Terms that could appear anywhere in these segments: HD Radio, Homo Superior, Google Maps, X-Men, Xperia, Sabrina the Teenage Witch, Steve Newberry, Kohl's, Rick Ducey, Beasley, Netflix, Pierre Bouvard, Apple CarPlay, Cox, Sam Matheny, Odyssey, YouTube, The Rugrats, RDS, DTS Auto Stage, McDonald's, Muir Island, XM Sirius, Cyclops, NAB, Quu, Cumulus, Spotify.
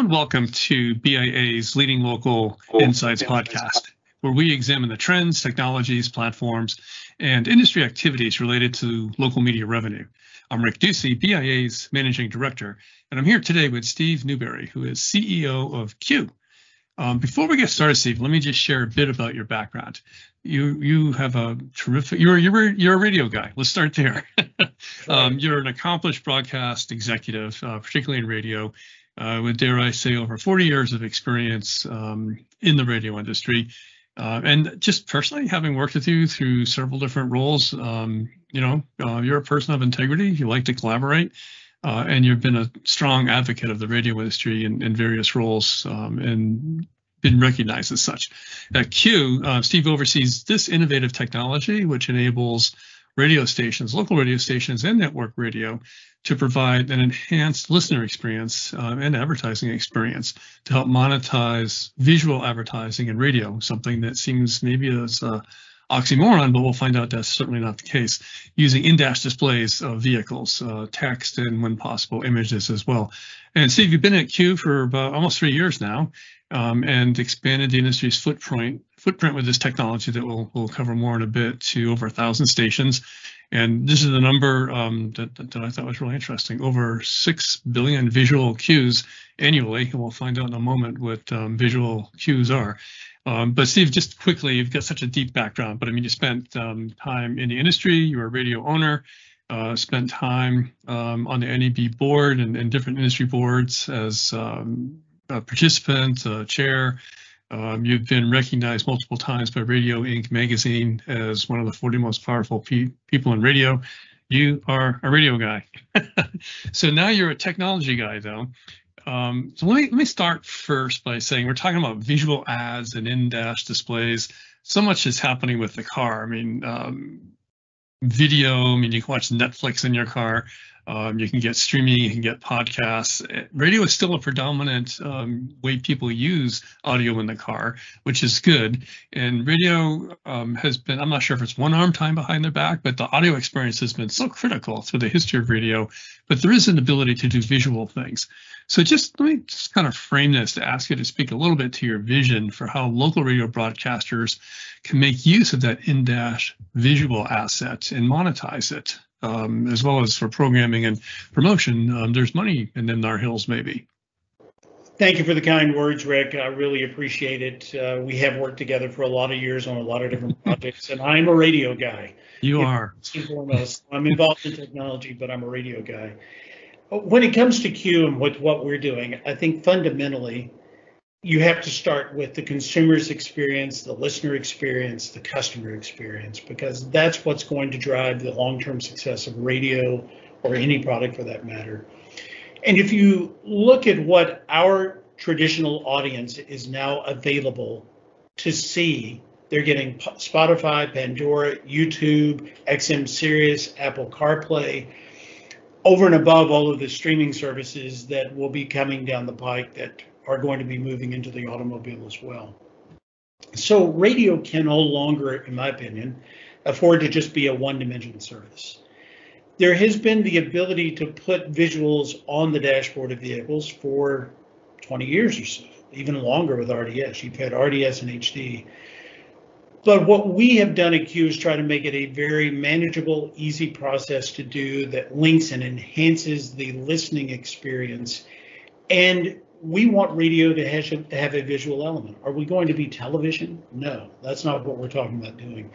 Hello and welcome to BIA's Leading Local Insights podcast, where we examine the trends, technologies, platforms, and industry activities related to local media revenue. I'm Rick Ducey, BIA's Managing Director, and I'm here today with Steve Newberry, who is CEO of Quu. Before we get started, Steve, let me just share a bit about your background. You have a terrific. You're a radio guy. Let's start there. You're an accomplished broadcast executive, particularly in radio, with, dare I say, over 40 years of experience in the radio industry. And just personally, having worked with you through several different roles, you're a person of integrity. You like to collaborate. And you've been a strong advocate of the radio industry in various roles and been recognized as such. At Quu, Steve oversees this innovative technology, which enables radio stations, local radio stations, and network radio to provide an enhanced listener experience and advertising experience to help monetize visual advertising in radio, something that seems maybe as oxymoron, but we'll find out that's certainly not the case, using in-dash displays of vehicles, text, and when possible, images as well. And Steve, you've been at Quu for about almost 3 years now and expanded the industry's footprint with this technology that we'll cover more in a bit to over 1,000 stations. And this is the number that I thought was really interesting, over 6 billion visual cues annually, and we'll find out in a moment what visual cues are. But Steve, just quickly, you've got such a deep background, but I mean, you spent time in the industry, you were a radio owner, spent time on the NAB board and different industry boards as a participant, a chair. You've been recognized multiple times by Radio Inc. magazine as one of the 40 most powerful people in radio. You are a radio guy. So now you're a technology guy, though. So let me start first by saying we're talking about visual ads and in-dash displays. So much is happening with the car. I mean, video, I mean, you can watch Netflix in your car. You can get streaming, you can get podcasts. Radio is still a predominant way people use audio in the car, which is good. And radio has been, I'm not sure if it's one arm tied behind their back, but the audio experience has been so critical through the history of radio, but there is an ability to do visual things. So just let me just kind of frame this to ask you to speak a little bit to your vision for how local radio broadcasters can make use of that in-dash visual asset and monetize it. As well as for programming and promotion, there's money in them, our hills, maybe. Thank you for the kind words, Rick. I really appreciate it. We have worked together for a lot of years on a lot of different projects, and I'm a radio guy. You are. First and foremost, I'm involved in technology, but I'm a radio guy. When it comes to Quu and with what we're doing, I think fundamentally, you have to start with the consumer's experience, the listener experience, the customer experience, because that's what's going to drive the long-term success of radio or any product for that matter. And if you look at what our traditional audience is now available to see, they're getting Spotify, Pandora, YouTube, XM Sirius, Apple CarPlay, over and above all of the streaming services that will be coming down the pike that are going to be moving into the automobile as well. So radio can no longer, in my opinion, afford to just be a one-dimensional service. There has been the ability to put visuals on the dashboard of vehicles for 20 years or so, even longer with RDS. You've had RDS and HD. But what we have done at Quu is try to make it a very manageable, easy process to do that links and enhances the listening experience. And we want radio to have a visual element. Are we going to be television? No, that's not what we're talking about doing.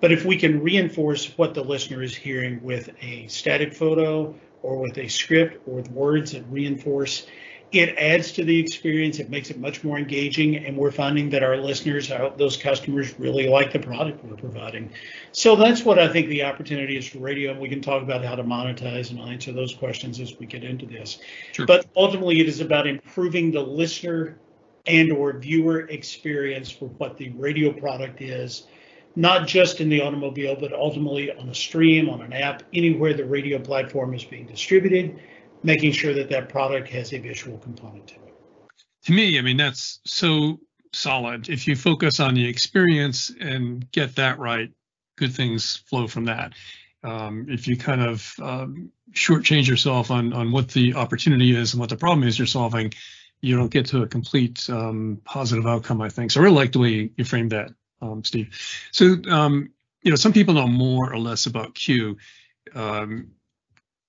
But if we can reinforce what the listener is hearing with a static photo or with a script or with words that reinforce, it adds to the experience, it makes it much more engaging, and we're finding that our listeners, those customers, really like the product we're providing. So that's what I think the opportunity is for radio. We can talk about how to monetize and answer those questions as we get into this. Sure. But ultimately, it is about improving the listener and or viewer experience for what the radio product is, not just in the automobile, but ultimately on a stream, on an app, anywhere the radio platform is being distributed, making sure that that product has a visual component to it. To me, I mean, that's so solid. If you focus on the experience and get that right, good things flow from that. If you kind of shortchange yourself on what the opportunity is and what the problem is you're solving, you don't get to a complete positive outcome, I think. So I really like the way you framed that, Steve. So, some people know more or less about Quu.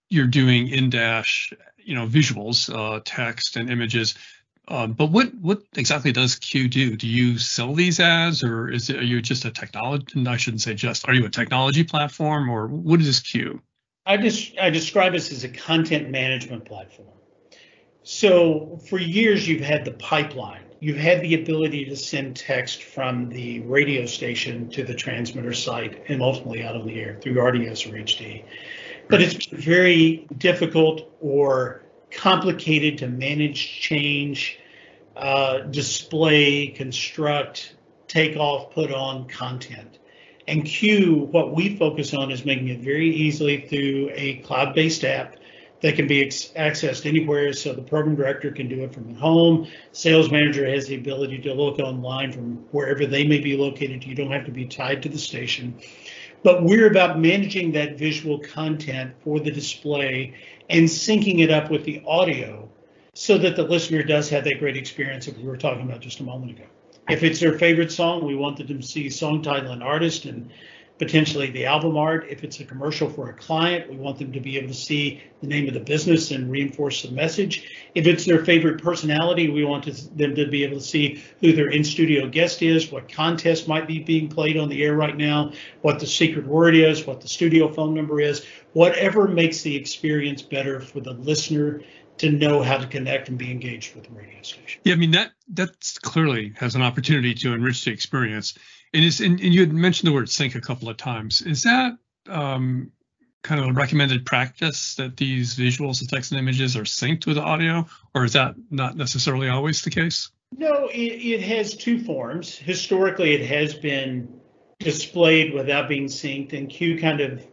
You're doing in-dash, visuals, text and images. But what exactly does Quu do? Do you sell these ads, or are you just a technology? I shouldn't say just. Are you a technology platform, or what is Quu? I describe this as a content management platform. So for years, you've had the pipeline. You've had the ability to send text from the radio station to the transmitter site and ultimately out on the air through RDS or HD. But it's very difficult or complicated to manage, change, display, construct, take off, put on content. And Quu, what we focus on is making it very easily through a cloud-based app that can be accessed anywhere. So the program director can do it from at home. Sales manager has the ability to look online from wherever they may be located. You don't have to be tied to the station. But we're about managing that visual content for the display and syncing it up with the audio so that the listener does have that great experience that we were talking about just a moment ago. If it's their favorite song, we want them to see song title and artist and potentially the album art. If it's a commercial for a client, we want them to be able to see the name of the business and reinforce the message. If it's their favorite personality, we want them to be able to see who their in-studio guest is, what contest might be being played on the air right now, what the secret word is, what the studio phone number is, whatever makes the experience better for the listener to know how to connect and be engaged with the radio station. Yeah, I mean, that's clearly has an opportunity to enrich the experience. And you had mentioned the word sync a couple of times. Is that kind of a recommended practice that these visuals, the text and images are synced with the audio, or is that not necessarily always the case? No, it has two forms. Historically, it has been displayed without being synced, and Quu kind of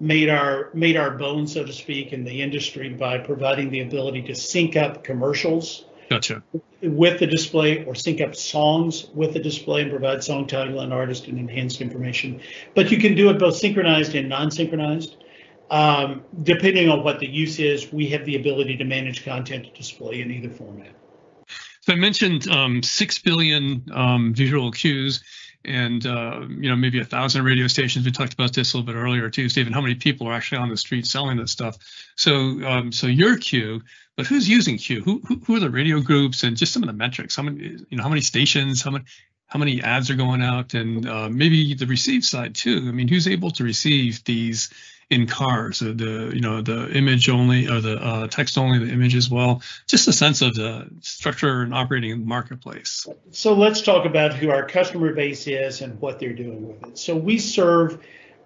made our bones, so to speak, in the industry by providing the ability to sync up commercials. Gotcha. With the display, or sync up songs with the display and provide song title and artist and enhanced information. But you can do it both synchronized and non-synchronized. Depending on what the use is, we have the ability to manage content to display in either format. So I mentioned 6 billion visual cues and maybe 1,000 radio stations. We talked about this a little bit earlier too, Stephen, how many people are actually on the street selling this stuff. So your Quu, but who's using Quu? Who are the radio groups, and just some of the metrics? How many, how many stations, how many ads are going out, and maybe the receive side too. I mean, who's able to receive these in cars? The image only, or the text only, the image as well. Just a sense of the structure and operating marketplace. So let's talk about who our customer base is and what they're doing with it. So we serve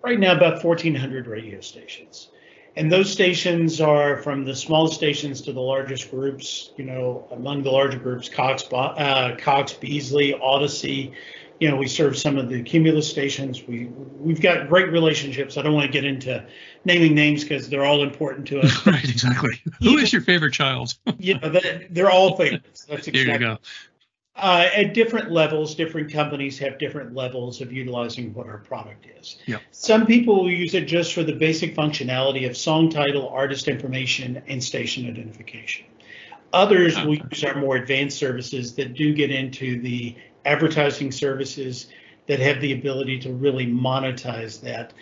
right now about 1,400 radio stations. And those stations are from the small stations to the largest groups. Among the larger groups, Cox, Beasley, Odyssey. We serve some of the Cumulus stations. We've got great relationships. I don't want to get into naming names because they're all important to us. Right, exactly. Who is your favorite child? They're all favorites. That's exactly. There you go. At different levels, different companies have different levels of utilizing what our product is. Yep. Some people will use it just for the basic functionality of song title, artist information, and station identification. Others will use our more advanced services that do get into the advertising services that have the ability to really monetize that.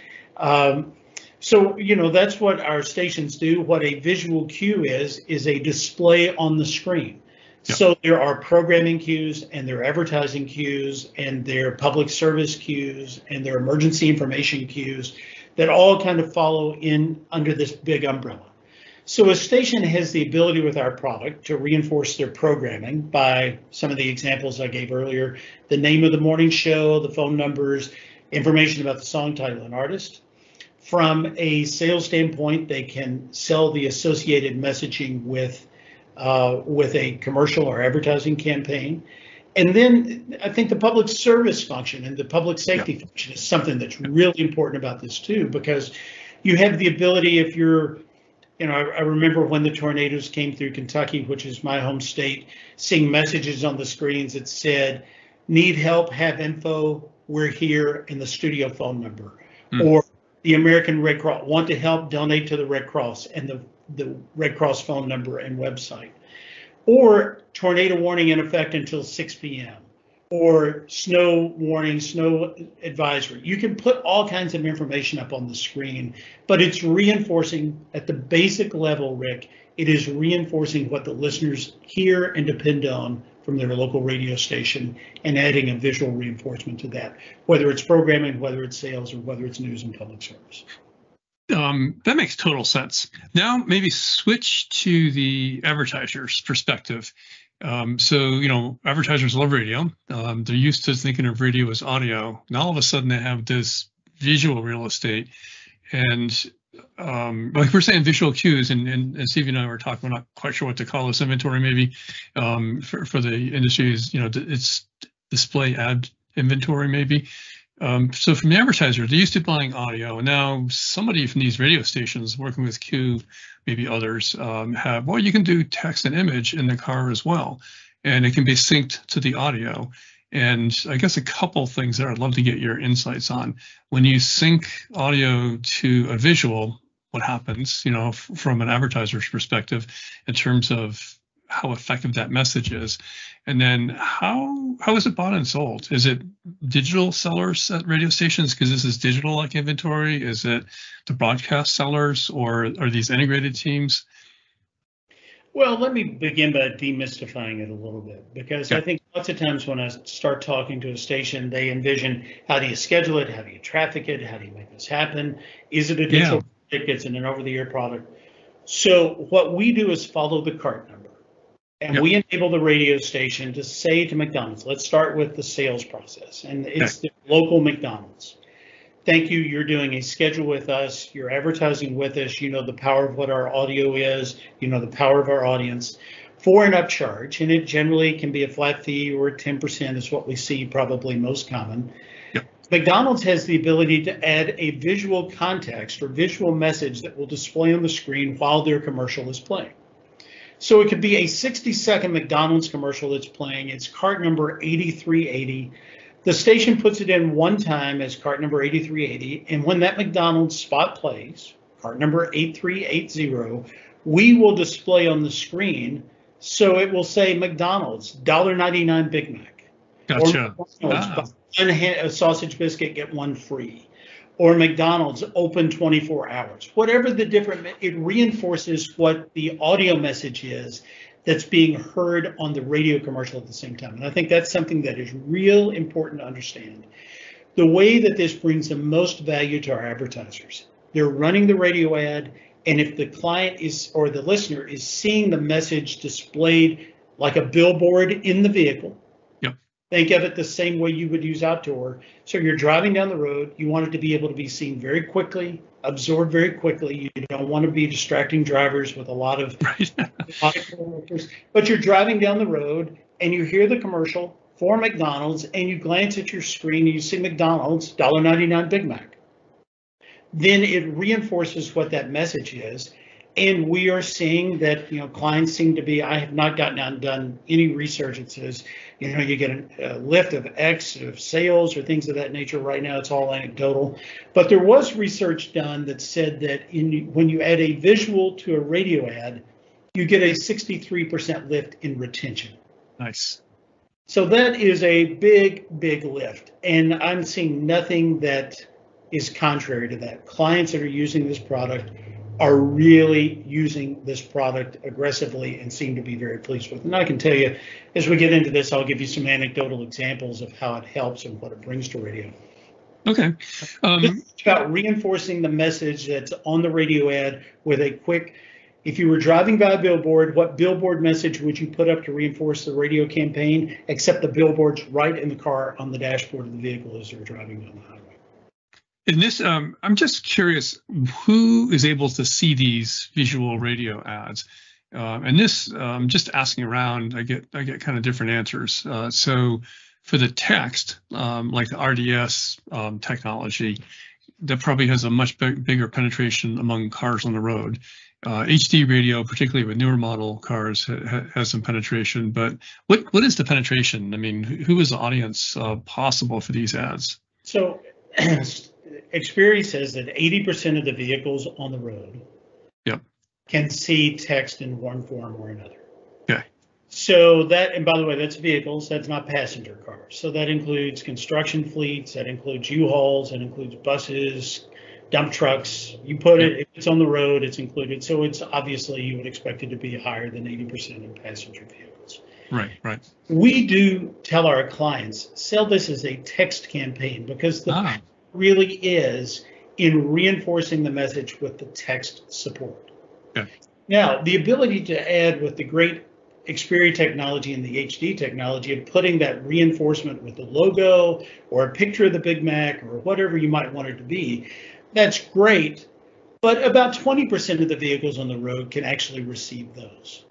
So that's what our stations do. What a visual Quu is a display on the screen. Yep. So there are programming Qus, and there are advertising Qus, and there are public service Qus, and there are emergency information Qus that all kind of follow in under this big umbrella. So a station has the ability with our product to reinforce their programming by some of the examples I gave earlier: the name of the morning show, the phone numbers, information about the song title and artist. From a sales standpoint, they can sell the associated messaging with a commercial or advertising campaign. And then I think the public service function and the public safety function is something that's really important about this too, because you have the ability, if you're, I remember when the tornadoes came through Kentucky, which is my home state, seeing messages on the screens that said, "Need help, have info, we're here," in the studio phone number. Or the American Red Cross, "Want to help, donate to the Red Cross," and the Red Cross phone number and website. or tornado warning in effect until 6 p.m. or snow warning, snow advisory. You can put all kinds of information up on the screen, but it's reinforcing at the basic level, Rick, it is reinforcing what the listeners hear and depend on from their local radio station and adding a visual reinforcement to that, whether it's programming, whether it's sales, or whether it's news and public service. That makes total sense. Now maybe switch to the advertiser's perspective. So, you know, advertisers love radio. They're used to thinking of radio as audio. Now all of a sudden they have this visual real estate. And like we're saying, visual cues, and Steve and I were talking, we're not quite sure what to call this inventory maybe for the industries, you know, it's display ad inventory maybe. So from the advertiser, they're used to buying audio, and now somebody from these radio stations working with Quu, maybe others, have, well, you can do text and image in the car as well, and it can be synced to the audio. And I guess a couple things that I'd love to get your insights on. When you sync audio to a visual, what happens, you know, from an advertiser's perspective in terms of how effective that message is, and then how is it bought and sold? Is it digital sellers at radio stations, because this is digital like inventory? Is it the broadcast sellers, or are these integrated teams? Well, let me begin by demystifying it a little bit, because I think lots of times when I start talking to a station, they envision, how do you schedule it? How do you traffic it? How do you make this happen? Is it a digital tickets and an over-the-air product? So what we do is follow the cart number. And we enable the radio station to say to McDonald's, let's start with the sales process. And it's the local McDonald's. Thank you. You're doing a schedule with us. You're advertising with us. You know the power of what our audio is. You know the power of our audience for an upcharge. And it generally can be a flat fee or 10% is what we see probably most common. McDonald's has the ability to add a visual context or visual message that will display on the screen while their commercial is playing. So it could be a 60-second McDonald's commercial that's playing. It's cart number 8380. The station puts it in one time as cart number 8380. And when that McDonald's spot plays, cart number 8380, we will display on the screen. So it will say McDonald's, $1.99 Big Mac. Gotcha. Or McDonald's, a sausage biscuit, get one free. Or McDonald's, open 24 hours. Whatever the different, it reinforces what the audio message is that's being heard on the radio commercial at the same time. And I think that's something that is real important to understand. The way that this brings the most value to our advertisers, they're running the radio ad, and if the client is, or the listener is seeing the message displayed like a billboard in the vehicle, think of it the same way you would use outdoor. So you're driving down the road, you want it to be able to be seen very quickly, absorbed very quickly. You don't want to be distracting drivers with a lot of, but you're driving down the road and you hear the commercial for McDonald's and you glance at your screen and you see McDonald's, $1.99 Big Mac. Then it reinforces what that message is. And we are seeing that, you know, clients seem to be, I have not gotten out and done any research that says, you know, you get a lift of X of sales or things of that nature. Right now, it's all anecdotal. But there was research done that said that when you add a visual to a radio ad, you get a 63% lift in retention. Nice. So that is a big, big lift. And I'm seeing nothing that is contrary to that. Clients that are using this product are really using this product aggressively and seem to be very pleased with it. And I can tell you, as we get into this, I'll give you some anecdotal examples of how it helps and what it brings to radio. Okay. It's about reinforcing the message that's on the radio ad with a quick, if you were driving by a billboard, what billboard message would you put up to reinforce the radio campaign, except the billboard's right in the car on the dashboard of the vehicle as they're driving down the highway. And this, I'm just curious, who is able to see these visual radio ads? And this, just asking around, I get kind of different answers. So for the text, like the RDS technology, that probably has a much bigger penetration among cars on the road. HD radio, particularly with newer model cars, has some penetration. But what is the penetration? I mean, who is the audience possible for these ads? So. Xperia says that 80% of the vehicles on the road can see text in one form or another. Okay. So that, and by the way, that's vehicles, that's not passenger cars. So that includes construction fleets, that includes U-Hauls, that includes buses, dump trucks. You put it, if it's on the road, it's included. So it's obviously, you would expect it to be higher than 80% in passenger vehicles. Right, right. We do tell our clients, sell this as a text campaign, because the really is in reinforcing the message with the text support. Yeah. Now, the ability to add with the great Xperia technology and the HD technology of putting that reinforcement with the logo or a picture of the Big Mac or whatever you might want it to be, that's great. But about 20% of the vehicles on the road can actually receive those.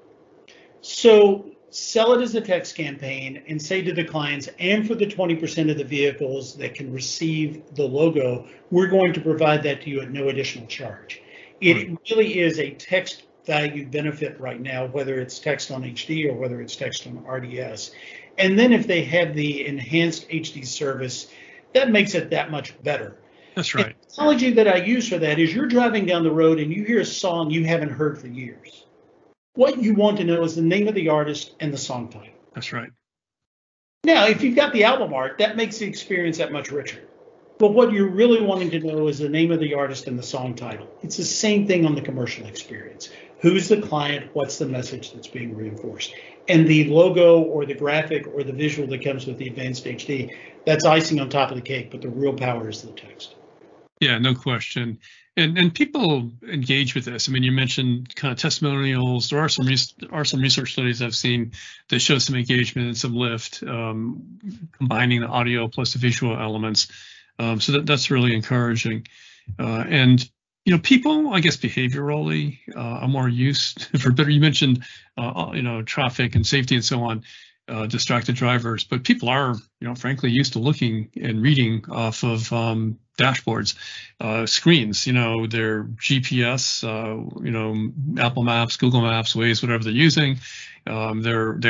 So sell it as a text campaign and say to the clients, and for the 20% of the vehicles that can receive the logo, we're going to provide that to you at no additional charge. It really is a text value benefit right now, whether it's text on HD or whether it's text on RDS. And then if they have the enhanced HD service, that makes it that much better. That's right. The technology that I use for that is you're driving down the road and you hear a song you haven't heard for years. What you want to know is the name of the artist and the song title. That's right. Now, if you've got the album art, that makes the experience that much richer. But what you're really wanting to know is the name of the artist and the song title. It's the same thing on the commercial experience. Who's the client? What's the message that's being reinforced? And the logo or the graphic or the visual that comes with the advanced HD, that's icing on top of the cake, but the real power is the text. Yeah, no question. And people engage with this. I mean, you mentioned kind of testimonials. There are some research studies I've seen that show some engagement and some lift, combining the audio plus the visual elements. So that's really encouraging. And, you know, people, I guess, behaviorally are more used for better. You mentioned, you know, traffic and safety and so on, distracted drivers. But people are, you know, frankly, used to looking and reading off of dashboards, screens, you know, their GPS, you know, Apple Maps, Google Maps, Waze, whatever they're using. They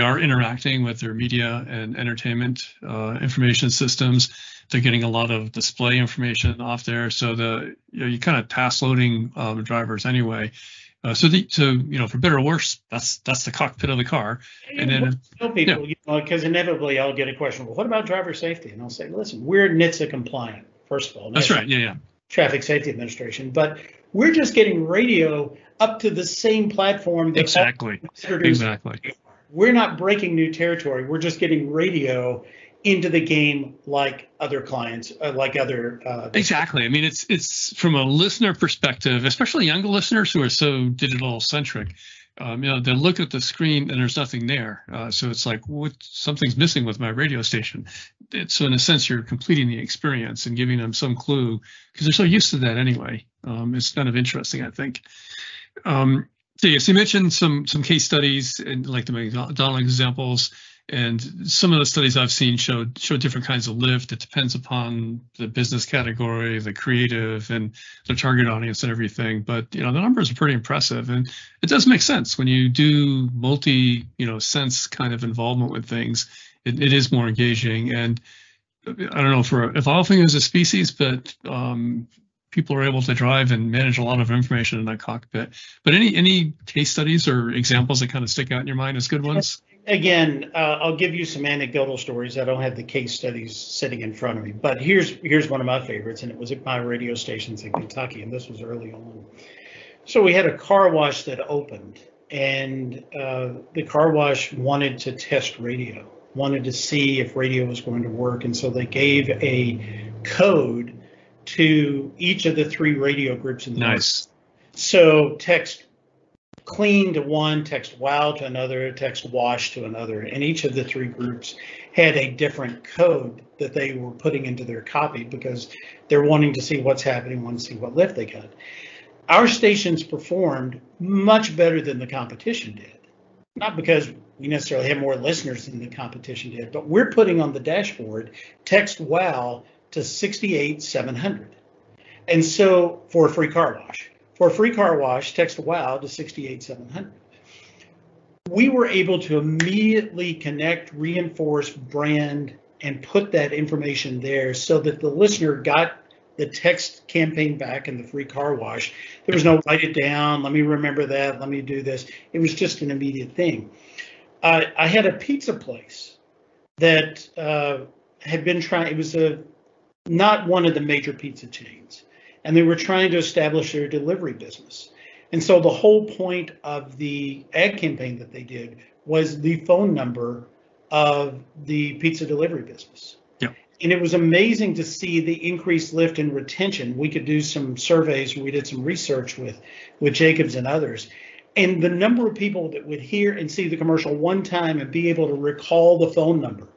are interacting with their media and entertainment information systems. They're getting a lot of display information off there. So you're kind of task loading drivers anyway. So you know, for better or worse, that's the cockpit of the car. And then tell people, you know, because inevitably I'll get a question. Well, what about driver safety? And I'll say, listen, we're NHTSA compliant. First of all, that's right. Yeah. Traffic Safety Administration, but we're just getting radio up to the same platform. That exactly. We're not breaking new territory. We're just getting radio into the game like other clients, Exactly. I mean, it's from a listener perspective, especially younger listeners who are so digital centric. You know, they look at the screen and there's nothing there. So it's like, what? Something's missing with my radio station. So in a sense, you're completing the experience and giving them some clue because they're so used to that anyway. It's kind of interesting, I think. So yes, you mentioned some case studies and like the McDonald examples. And some of the studies I've seen show different kinds of lift. It depends upon the business category, the creative, and the target audience and everything. But, you know, the numbers are pretty impressive. And it does make sense when you do multi, you know, sense kind of involvement with things. It is more engaging. And I don't know if we're evolving as a species, but people are able to drive and manage a lot of information in that cockpit. But any case studies or examples that kind of stick out in your mind as good ones? Again, I'll give you some anecdotal stories. I don't have the case studies sitting in front of me, but here's one of my favorites, and it was at my radio stations in Kentucky, and this was early on. So we had a car wash that opened, and the car wash wanted to test radio, wanted to see if radio was going to work, and so they gave a code to each of the three radio groups in the Nice. Market. So text clean to one, text wow to another, text wash to another, and each of the three groups had a different code that they were putting into their copy because they're wanting to see what's happening, want to see what lift they got. Our stations performed much better than the competition did, not because we necessarily had more listeners than the competition did, but we're putting on the dashboard text wow to 68,700, and so for a free car wash. For a free car wash, text WOW to 68,700. We were able to immediately connect, reinforce, brand, and put that information there so that the listener got the text campaign back and the free car wash. There was no write it down, let me remember that, let me do this. It was just an immediate thing. I had a pizza place that had been trying, it was not one of the major pizza chains, and they were trying to establish their delivery business. And so the whole point of the ad campaign that they did was the phone number of the pizza delivery business. Yeah. And it was amazing to see the increased lift in retention. We could do some surveys. We did some research with Jacobs and others. And the number of people that would hear and see the commercial one time and be able to recall the phone number,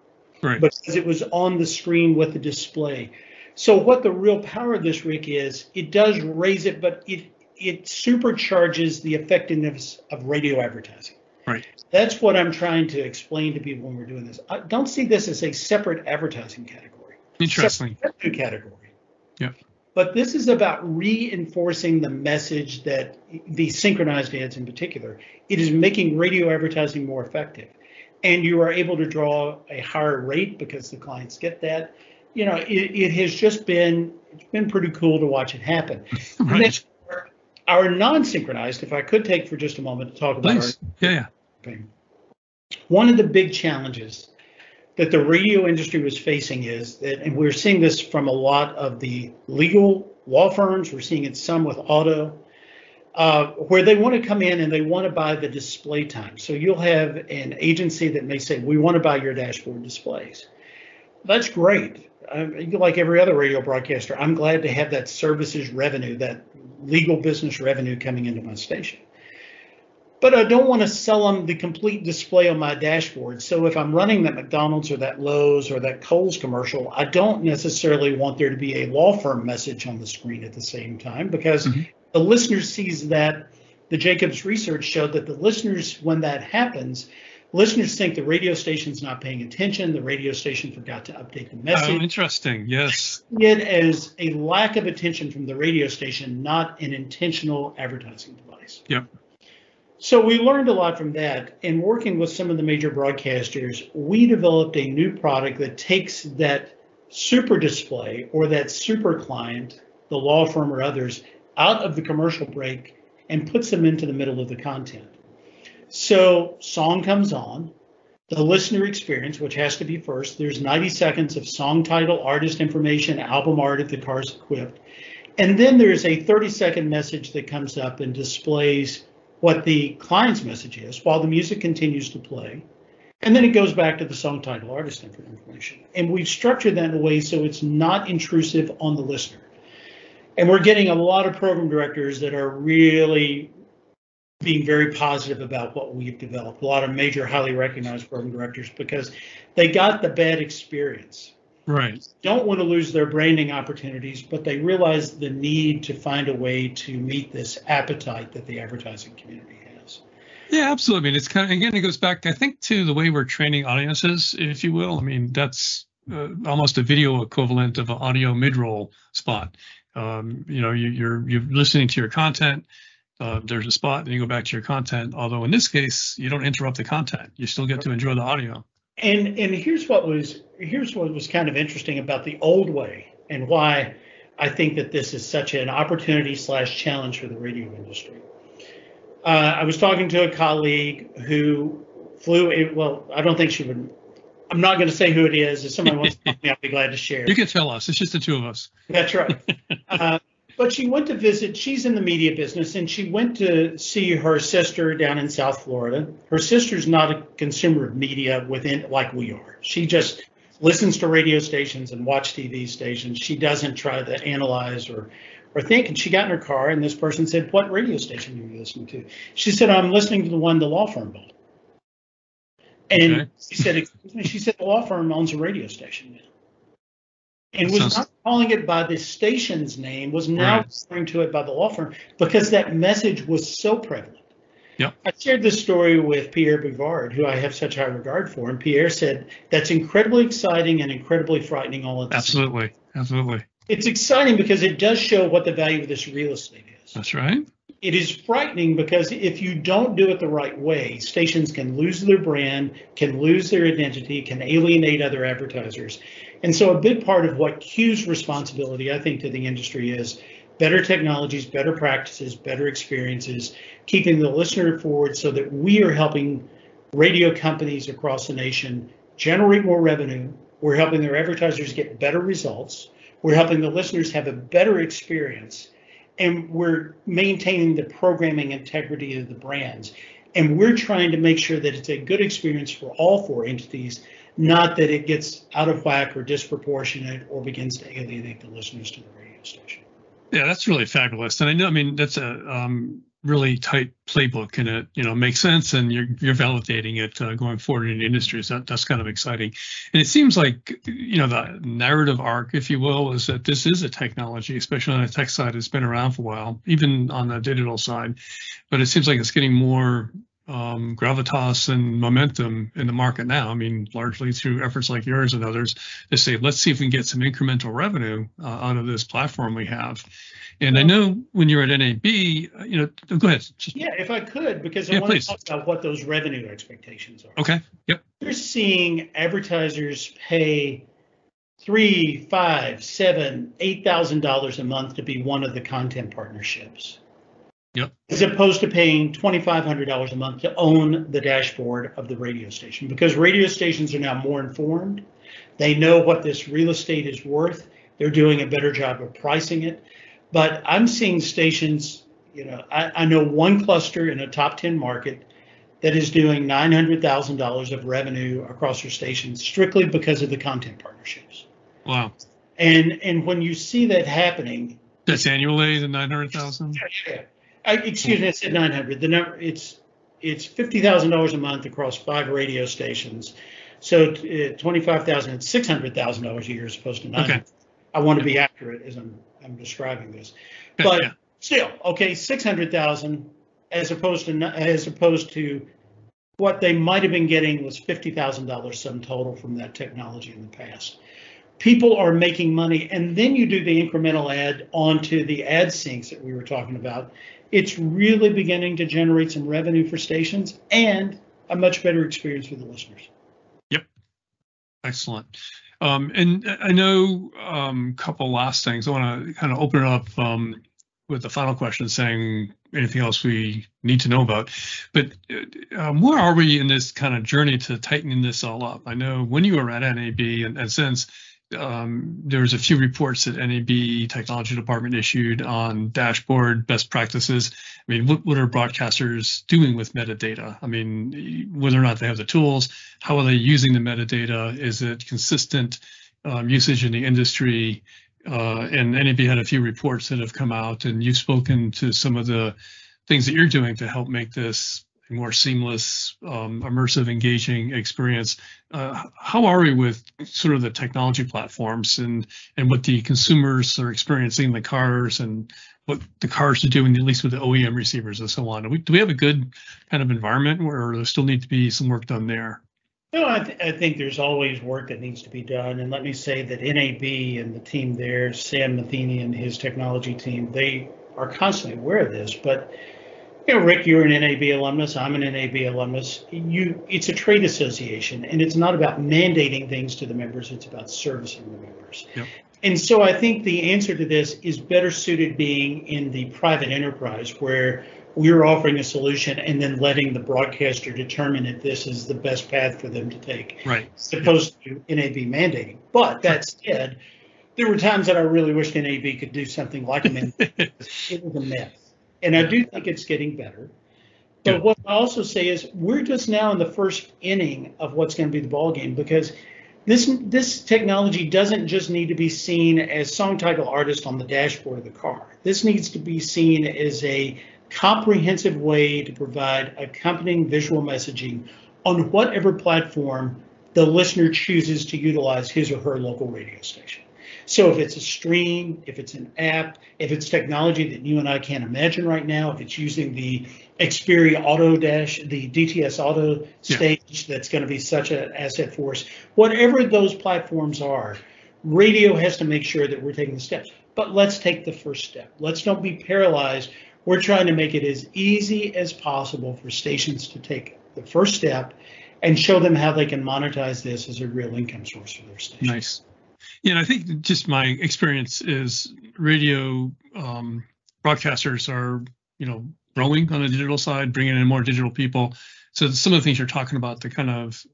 right, because it was on the screen with the display. So what the real power of this, Rick, is it does raise it, but it supercharges the effectiveness of radio advertising. Right. That's what I'm trying to explain to people when we're doing this. I don't see this as a separate advertising category. Interesting. Separate revenue category. Yeah. But this is about reinforcing the message that the synchronized ads in particular, it is making radio advertising more effective. And you are able to draw a higher rate because the clients get that. You know, it has just been, it's been pretty cool to watch it happen. Right. And our non-synchronized, if I could take for just a moment to talk about our one of the big challenges that the radio industry was facing is that, and we're seeing this from a lot of the legal law firms, we're seeing it some with auto, where they want to come in and they want to buy the display time. So you'll have an agency that may say, we want to buy your dashboard displays. That's great. Like every other radio broadcaster, I'm glad to have that services revenue, that legal business revenue coming into my station. But I don't want to sell them the complete display on my dashboard. So if I'm running that McDonald's or that Lowe's or that Kohl's commercial, I don't necessarily want there to be a law firm message on the screen at the same time, because the listener sees that. The Jacobs research showed that the listeners, when that happens, listeners think the radio station's not paying attention. The radio station forgot to update the message. Oh, interesting. Yes. It is a lack of attention from the radio station, not an intentional advertising device. Yep. So we learned a lot from that. And working with some of the major broadcasters, we developed a new product that takes that super display or that super client, the law firm or others, out of the commercial break and puts them into the middle of the content. So song comes on, the listener experience, which has to be first. There's 90 seconds of song title, artist information, album art if the car's equipped. And then there's a 30-second message that comes up and displays what the client's message is while the music continues to play. And then it goes back to the song title, artist information. And we've structured that in a way so it's not intrusive on the listener. And we're getting a lot of program directors that are really being very positive about what we've developed, a lot of major highly recognized program directors, because they got the bad experience. Right. Don't want to lose their branding opportunities, but they realize the need to find a way to meet this appetite that the advertising community has. Yeah, absolutely. I mean, it's kind of, again, it goes back, I think, to the way we're training audiences, if you will. I mean, that's almost a video equivalent of an audio mid-roll spot. You know, you're listening to your content. There's a spot, then you go back to your content. Although in this case, you don't interrupt the content; you still get to enjoy the audio. And here's what was kind of interesting about the old way, and why I think that this is such an opportunity/challenge for the radio industry. I was talking to a colleague who flew. Well, I don't think she would. I'm not going to say who it is. If someone wants to help me, I'll be glad to share. You can tell us. It's just the two of us. That's right. But she went to visit, she's in the media business, and she went to see her sister down in South Florida. Her sister's not a consumer of media within like we are. She just listens to radio stations and watch TV stations. She doesn't try to analyze or think. And she got in her car, and this person said, what radio station are you listening to? She said, I'm listening to the one the law firm bought. And okay. She said, excuse me, she said, the law firm owns a radio station now. And was not calling it by the station's name, was now referring to it by the law firm, because that message was so prevalent. Yep. I shared this story with Pierre Bouvard, who I have such high regard for, and Pierre said, that's incredibly exciting and incredibly frightening all at the same time. Absolutely. It's exciting because it does show what the value of this real estate is. That's right. It is frightening because if you don't do it the right way, stations can lose their brand, can lose their identity, can alienate other advertisers. And so a big part of what Q's responsibility, I think, to the industry is better technologies, better practices, better experiences, keeping the listener forward so that we are helping radio companies across the nation generate more revenue. We're helping their advertisers get better results. We're helping the listeners have a better experience. And we're maintaining the programming integrity of the brands. And we're trying to make sure that it's a good experience for all four entities, not that it gets out of whack or disproportionate or begins to alienate the listeners to the radio station. Yeah, that's really fabulous. And I know, I mean, that's a really tight playbook, and it, you know, makes sense, and you're validating it going forward in the industry. So that's kind of exciting. And it seems like, you know, the narrative arc, if you will, is that this is a technology, especially on the tech side, it's been around for a while, even on the digital side, but it seems like it's getting more gravitas and momentum in the market now. I mean, largely through efforts like yours and others to say, let's see if we can get some incremental revenue out of this platform we have. And I know when you're at NAB, go ahead. Yeah, if I could, because I want to talk about what those revenue expectations are. Okay. Yep. You're seeing advertisers pay $3,000, $5,000, $7,000, $8,000 a month to be one of the content partnerships. Yep. As opposed to paying $2,500 a month to own the dashboard of the radio station, because radio stations are now more informed. They know what this real estate is worth. They're doing a better job of pricing it. But I'm seeing stations, you know, I know one cluster in a top 10 market that is doing $900,000 of revenue across their stations strictly because of the content partnerships. Wow. And when you see that happening. That's annually the 900,000? Yeah. Excuse me, I said 900. The number it's $50,000 a month across 5 radio stations, so $25,000 and $600,000 a year as opposed to 900. Okay. I want to be accurate as I'm describing this, but yeah. Still, okay, $600,000 as opposed to what they might have been getting was $50,000 sum total from that technology in the past. People are making money, and then you do the incremental ad onto the ad sinks that we were talking about. It's really beginning to generate some revenue for stations and a much better experience for the listeners. Yep. Excellent. And I know a couple last things. I want to kind of open it up with the final question saying anything else we need to know about. But where are we in this kind of journey to tightening this all up? I know when you were at NAB and since, there was a few reports that NAB Technology Department issued on dashboard best practices. I mean, what are broadcasters doing with metadata? I mean, whether or not they have the tools, how are they using the metadata? Is it consistent usage in the industry? And NAB had a few reports that have come out, and you've spoken to some of the things that you're doing to help make this more seamless, immersive, engaging experience. How are we with sort of the technology platforms and what the consumers are experiencing in the cars and what the cars are doing, at least with the OEM receivers and so on? Do we have a good kind of environment where there still needs to be some work done there? No, I think there's always work that needs to be done. And let me say that NAB and the team there, Sam Matheny and his technology team, they are constantly aware of this. But you know, Rick, you're an NAB alumnus. I'm an NAB alumnus. It's a trade association, and it's not about mandating things to the members. It's about servicing the members. Yep. And so I think the answer to this is better suited being in the private enterprise, where we're offering a solution and then letting the broadcaster determine if this is the best path for them to take, right, as opposed to NAB mandating. But that said, there were times that I really wished NAB could do something like a mandate. It was a mess. And I do think it's getting better. But what I also say is we're just now in the first inning of what's going to be the ballgame, because this technology doesn't just need to be seen as song title artist on the dashboard of the car. This needs to be seen as a comprehensive way to provide accompanying visual messaging on whatever platform the listener chooses to utilize his or her local radio station. So if it's a stream, if it's an app, if it's technology that you and I can't imagine right now, if it's using the Xperia the DTS Auto Stage, that's going to be such an asset for us, whatever those platforms are, radio has to make sure that we're taking the steps. But let's take the first step. Let's not be paralyzed. We're trying to make it as easy as possible for stations to take the first step and show them how they can monetize this as a real income source for their station. Nice. Yeah, and I think just my experience is radio broadcasters are, you know, growing on the digital side, bringing in more digital people. So some of the things you're talking about, the kind of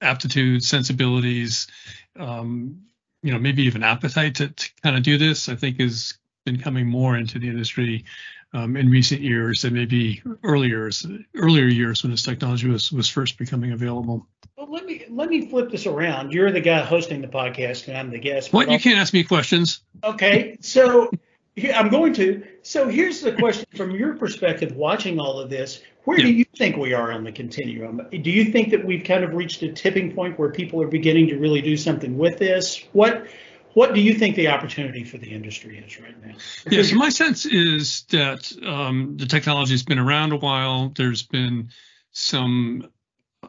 aptitude, sensibilities, you know, maybe even appetite to kind of do this, I think has been coming more into the industry in recent years than maybe earlier years when this technology was first becoming available. Well, let me flip this around. You're the guy hosting the podcast and I'm the guest. What? You can't ask me questions. Okay, so I'm going to. So here's the question from your perspective, watching all of this. Where do you think we are on the continuum? Do you think that we've kind of reached a tipping point where people are beginning to really do something with this? What do you think the opportunity for the industry is right now? Yeah, so my sense is that the technology has been around a while. There's been some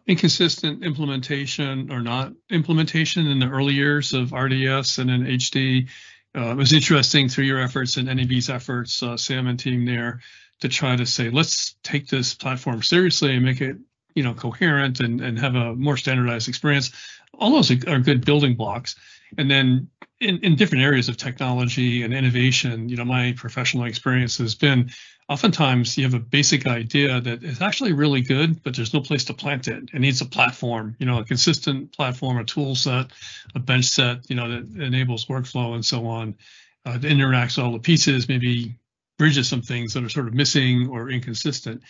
inconsistent implementation or not implementation in the early years of RDS and then HD. It was interesting through your efforts and NAB's efforts, Sam and team there, to try to say, let's take this platform seriously and make it, you know, coherent and have a more standardized experience. All those are good building blocks. And then in different areas of technology and innovation, you know, my professional experience has been oftentimes you have a basic idea that is actually really good, but there's no place to plant it. It needs a platform, you know, a consistent platform, a tool set, a bench set, you know, that enables workflow and so on, that interacts all the pieces, maybe bridges some things that are sort of missing or inconsistent,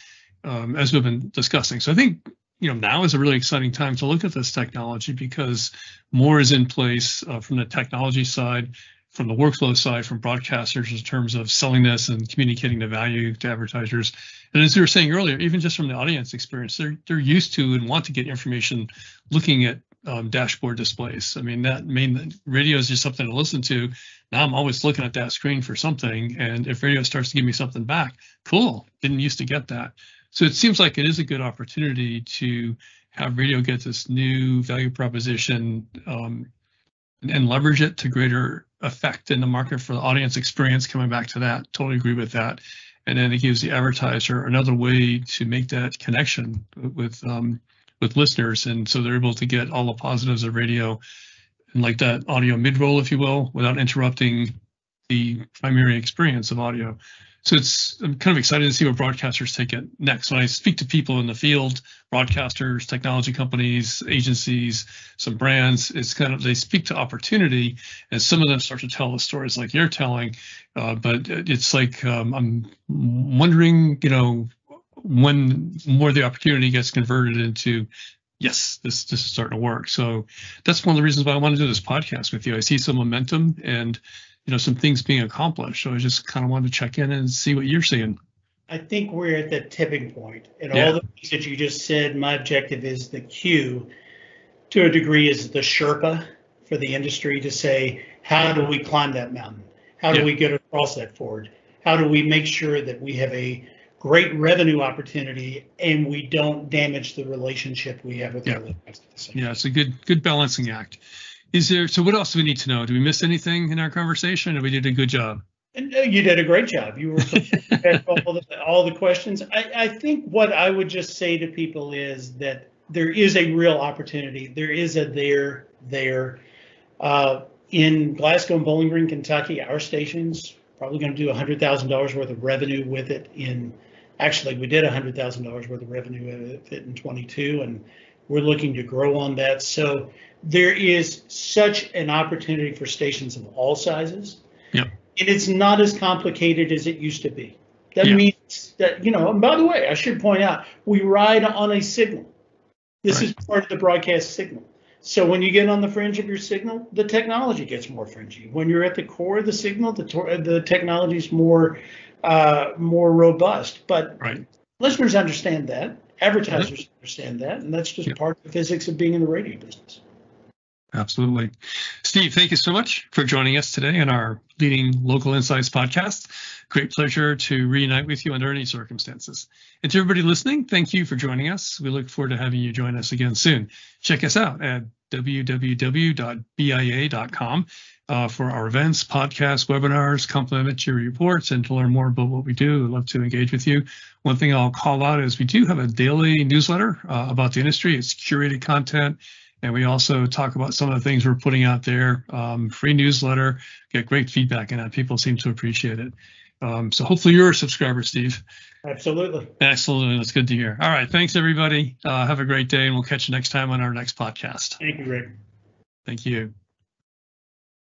as we've been discussing. So I think, you know, now is a really exciting time to look at this technology because more is in place from the technology side, from the workflow side, from broadcasters in terms of selling this and communicating the value to advertisers. And as we were saying earlier, even just from the audience experience, they're used to and want to get information looking at dashboard displays. I mean, radio is just something to listen to. Now I'm always looking at that screen for something. And if radio starts to give me something back, cool, didn't used to get that. So it seems like it is a good opportunity to have radio get this new value proposition and leverage it to greater effect in the market for the audience experience. Coming back to that, totally agree with that. And then it gives the advertiser another way to make that connection with listeners, and so they're able to get all the positives of radio and like that audio mid-roll, if you will, without interrupting the primary experience of audio. So I'm kind of excited to see where broadcasters take it next. When I speak to people in the field, broadcasters, technology companies, agencies, some brands, it's kind of, they speak to opportunity and some of them start to tell the stories like you're telling, but it's like, I'm wondering, you know, when more of the opportunity gets converted into, yes, this is starting to work. So that's one of the reasons why I want to do this podcast with you. I see some momentum and, you know, some things being accomplished. So I just kind of wanted to check in and see what you're seeing. I think we're at the tipping point. And all the things that you just said, my objective is the Quu, to a degree, is the Sherpa for the industry to say, how do we climb that mountain? How do we get across that ford? How do we make sure that we have a great revenue opportunity and we don't damage the relationship we have with the other customers? Yeah, it's a good balancing act. So what else do we need to know? Do we miss anything in our conversation, or we did a good job? And you did a great job. You were all the questions. I think what I would just say to people is that there is a real opportunity. There is a there. In Glasgow and Bowling Green, Kentucky, our station's probably going to do $100,000 worth of revenue with it. Actually, we did $100,000 worth of revenue with it in 22, and we're looking to grow on that. So there is such an opportunity for stations of all sizes. Yep. And it's not as complicated as it used to be. That means that, you know, and by the way, I should point out, we ride on a signal. This is part of the broadcast signal. So when you get on the fringe of your signal, the technology gets more fringy. When you're at the core of the signal, the technology is more robust. But listeners understand that. Advertisers understand that, and that's just part of the physics of being in the radio business. Absolutely. Steve, thank you so much for joining us today in our Leading Local Insights podcast. Great pleasure to reunite with you under any circumstances. And to everybody listening, thank you for joining us. We look forward to having you join us again soon. Check us out at www.bia.com for our events, podcasts, webinars, complimentary reports, and to learn more about what we do. We'd love to engage with you. One thing I'll call out is we do have a daily newsletter about the industry. It's curated content. And we also talk about some of the things we're putting out there. Free newsletter, get great feedback, and people seem to appreciate it. So hopefully you're a subscriber, Steve. Absolutely. Absolutely. That's good to hear. All right. Thanks, everybody. Have a great day, and we'll catch you next time on our next podcast. Thank you, Rick. Thank you.